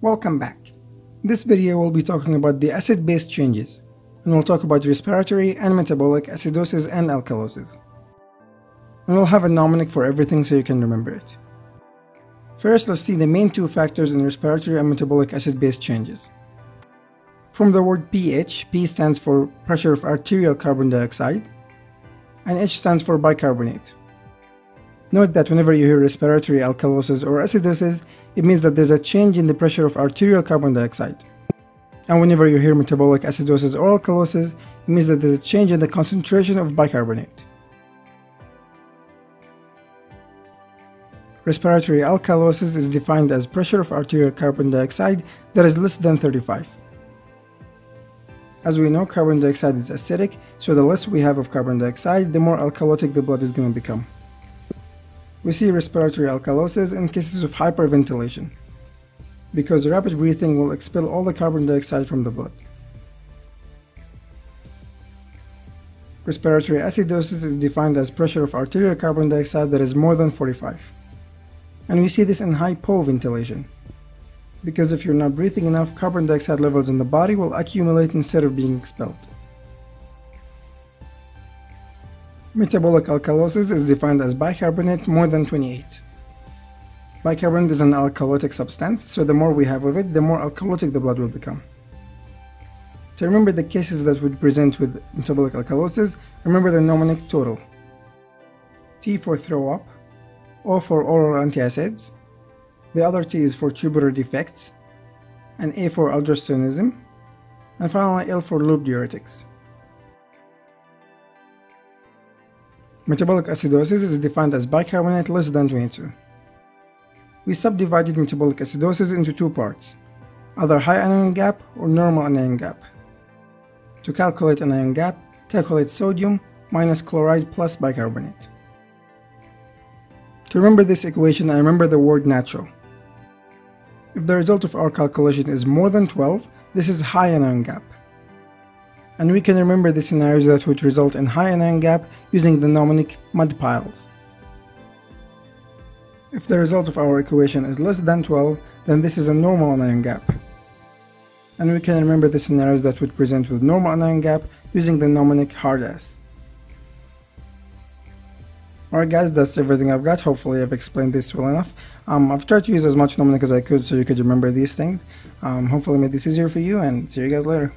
Welcome back. This video will be talking about the acid-base changes, and we'll talk about respiratory and metabolic acidosis and alkalosis. And we'll have a mnemonic for everything so you can remember it. First, let's see the main two factors in respiratory and metabolic acid-base changes. From the word pH, P stands for pressure of arterial carbon dioxide, and H stands for bicarbonate. Note that whenever you hear respiratory alkalosis or acidosis, it means that there's a change in the pressure of arterial carbon dioxide. And whenever you hear metabolic acidosis or alkalosis, it means that there's a change in the concentration of bicarbonate. Respiratory alkalosis is defined as pressure of arterial carbon dioxide that is less than 35. As we know, carbon dioxide is acidic, so the less we have of carbon dioxide, the more alkalotic the blood is going to become. We see respiratory alkalosis in cases of hyperventilation, because rapid breathing will expel all the carbon dioxide from the blood. Respiratory acidosis is defined as pressure of arterial carbon dioxide that is more than 45. And we see this in hypoventilation, because if you're not breathing enough, carbon dioxide levels in the body will accumulate instead of being expelled. Metabolic alkalosis is defined as bicarbonate more than 28. Bicarbonate is an alkalotic substance, so the more we have of it, the more alkalotic the blood will become. To remember the cases that would present with metabolic alkalosis, remember the mnemonic total. T for throw up, O for oral antacids, the other T is for tubular defects, and A for aldosteronism, and finally L for loop diuretics. Metabolic acidosis is defined as bicarbonate less than 22. We subdivided metabolic acidosis into two parts, either high anion gap or normal anion gap. To calculate anion gap, calculate sodium minus chloride plus bicarbonate. To remember this equation, I remember the word natural. If the result of our calculation is more than 12, this is high anion gap. And we can remember the scenarios that would result in high anion gap using the mnemonic mud piles. If the result of our equation is less than 12, then this is a normal anion gap. And we can remember the scenarios that would present with normal anion gap using the mnemonic hard ass. Alright guys, that's everything I've got. Hopefully I've explained this well enough. I've tried to use as much mnemonic as I could so you could remember these things. Hopefully I made this easier for you, and see you guys later.